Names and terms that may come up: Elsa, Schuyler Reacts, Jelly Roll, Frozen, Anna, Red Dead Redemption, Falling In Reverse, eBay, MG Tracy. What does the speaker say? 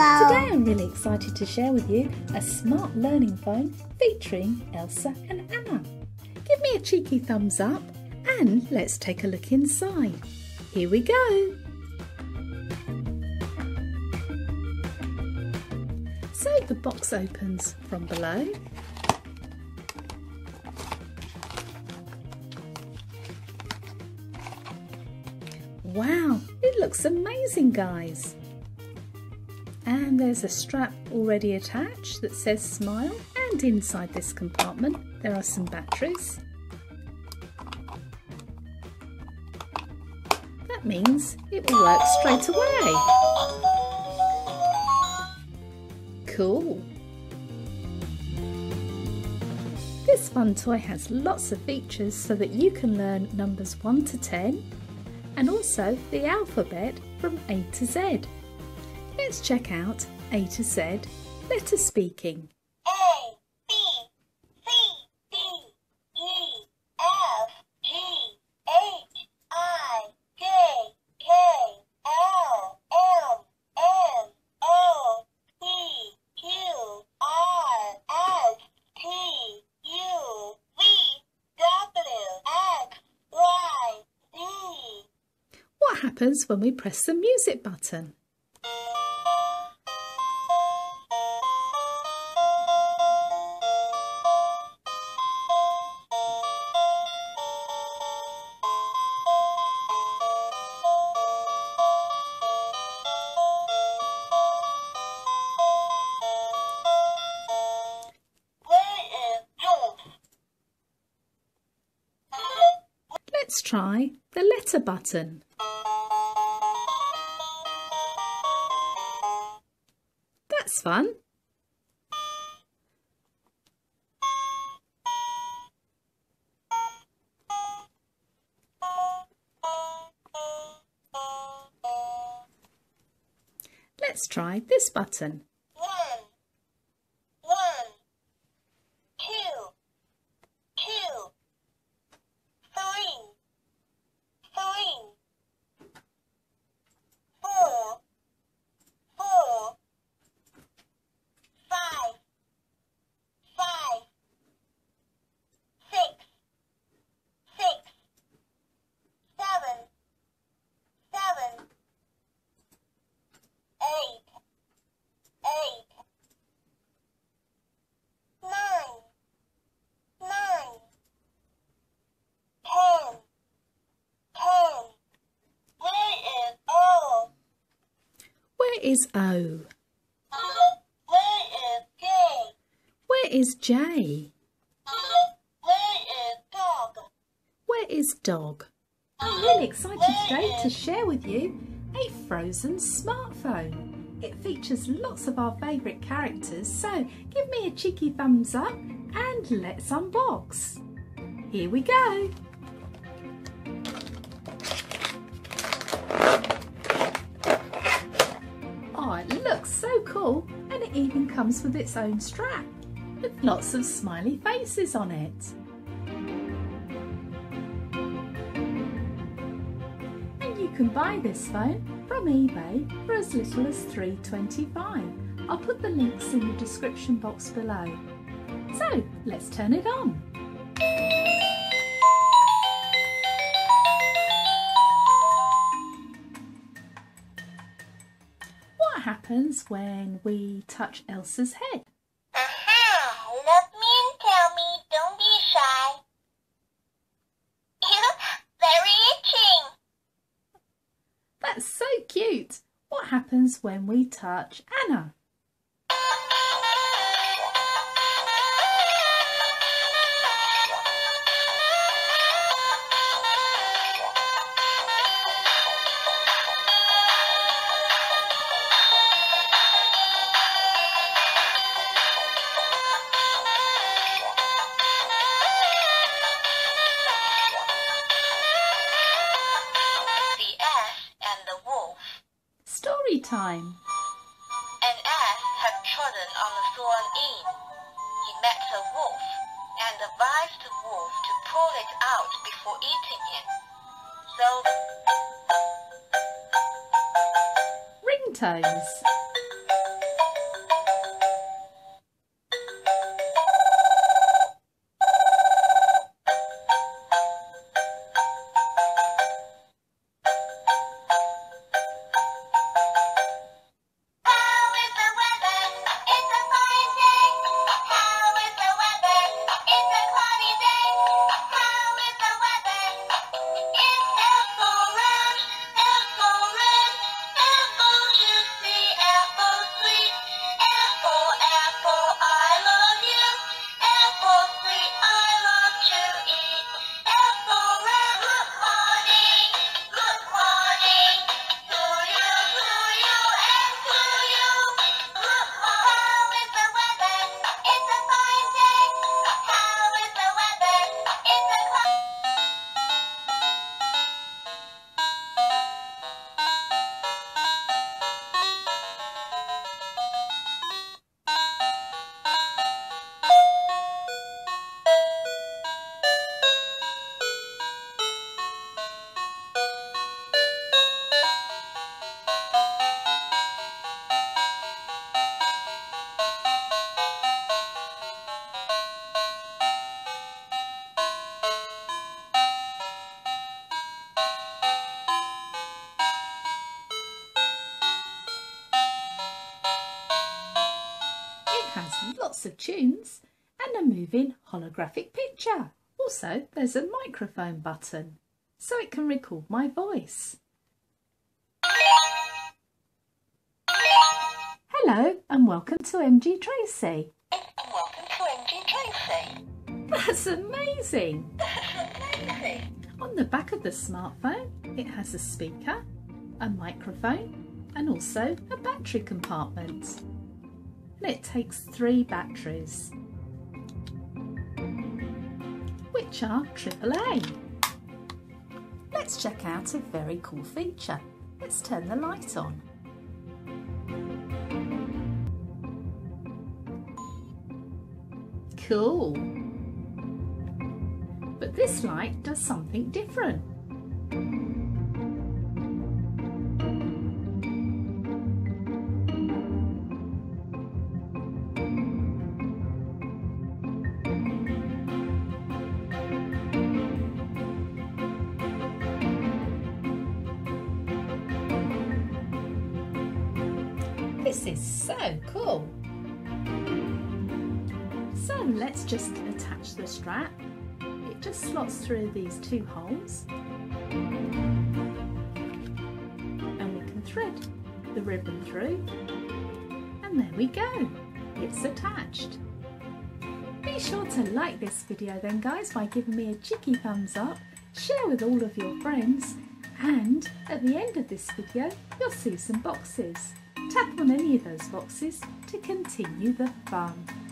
Hello. Today I'm really excited to share with you a smart learning phone featuring Elsa and Anna. Give me a cheeky thumbs up and let's take a look inside. Here we go. So the box opens from below. Wow, it looks amazing, guys. And there's a strap already attached that says smile, and inside this compartment there are some batteries. That means it will work straight away. Cool. This fun toy has lots of features so that you can learn numbers 1 to 10 and also the alphabet from A to Z. Let's check out A to Z letter speaking. A, B, C, D, E, F, G, H, I, J, K, L, M, N, O, P, Q, R, S, T, U, V, W, X, Y, Z. What happens when we press the music button? Let's try the letter button. That's fun. Let's try this button. Where is O? Where is J? Where is dog? I'm really excited today to share with you a frozen smartphone. It features lots of our favourite characters, so give me a cheeky thumbs up and let's unbox. Here we go. It looks so cool, and it even comes with its own strap with lots of smiley faces on it. And you can buy this phone from eBay for as little as $3.25. I'll put the links in the description box below. So let's turn it on. What happens when we touch Elsa's head? Aha! Love me and tell me, don't be shy. Ew, very itching. That's so cute. What happens when we touch Anna? Time. An ass had trodden on the thorn in. He met a wolf and advised the wolf to pull it out before eating it. So... Ringtones. lots of tunes and a moving holographic picture. Also, there's a microphone button so it can record my voice. Hello and welcome to MG Tracy. Welcome to MG Tracy. That's amazing. On the back of the smartphone, it has a speaker, a microphone and also a battery compartment. And it takes 3 batteries, which are AAA. Let's check out a very cool feature. Let's turn the light on. Cool! But this light does something different. This is so cool! So let's just attach the strap. It just slots through these 2 holes and we can thread the ribbon through, and there we go, it's attached. Be sure to like this video then guys by giving me a cheeky thumbs up, share with all of your friends, and at the end of this video you'll see some boxes. Tap on any of those boxes to continue the fun.